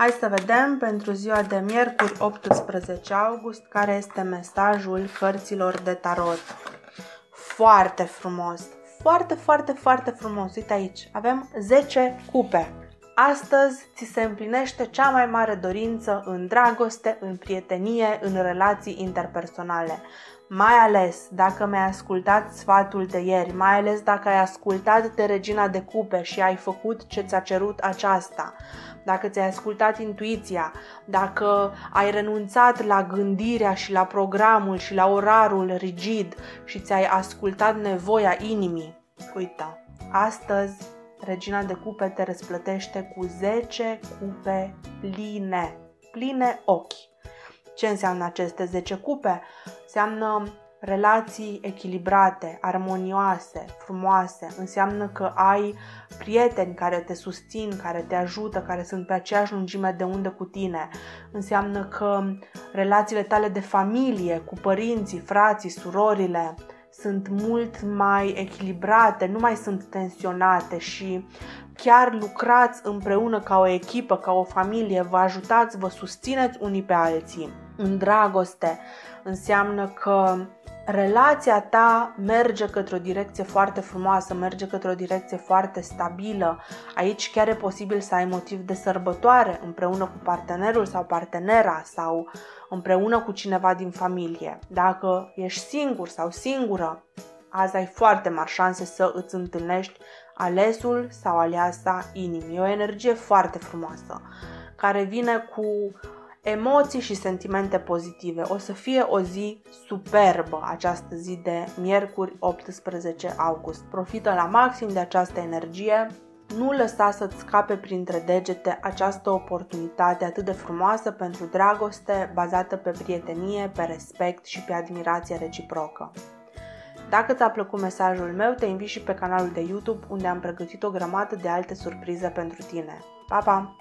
Hai să vedem pentru ziua de miercuri 18 august care este mesajul cărților de tarot. Foarte frumos! Foarte, foarte, foarte frumos! Uite aici, avem 10 cupe. Astăzi ți se împlinește cea mai mare dorință în dragoste, în prietenie, în relații interpersonale. Mai ales dacă mi-ai ascultat sfatul de ieri, mai ales dacă ai ascultat de Regina de Cupe și ai făcut ce ți-a cerut aceasta, dacă ți-ai ascultat intuiția, dacă ai renunțat la gândirea și la programul și la orarul rigid și ți-ai ascultat nevoia inimii. Uite, astăzi Regina de Cupe te răsplătește cu 10 cupe pline, pline ochi. Ce înseamnă aceste 10 cupe? Înseamnă relații echilibrate, armonioase, frumoase. Înseamnă că ai prieteni care te susțin, care te ajută, care sunt pe aceeași lungime de undă cu tine. Înseamnă că relațiile tale de familie, cu părinții, frații, surorile, sunt mult mai echilibrate, nu mai sunt tensionate și chiar lucrați împreună ca o echipă, ca o familie, vă ajutați, vă susțineți unii pe alții. În dragoste înseamnă că relația ta merge către o direcție foarte frumoasă, merge către o direcție foarte stabilă. Aici chiar e posibil să ai motiv de sărbătoare împreună cu partenerul sau partenera sau împreună cu cineva din familie. Dacă ești singur sau singură, azi ai foarte mari șanse să îți întâlnești alesul sau aleasa inimii. E o energie foarte frumoasă care vine cu emoții și sentimente pozitive. O să fie o zi superbă această zi de miercuri 18 august. Profită la maxim de această energie. Nu lăsa să-ți scape printre degete această oportunitate atât de frumoasă pentru dragoste bazată pe prietenie, pe respect și pe admirație reciprocă. Dacă ți-a plăcut mesajul meu, te invit și pe canalul de YouTube unde am pregătit o grămadă de alte surprize pentru tine. Pa, pa!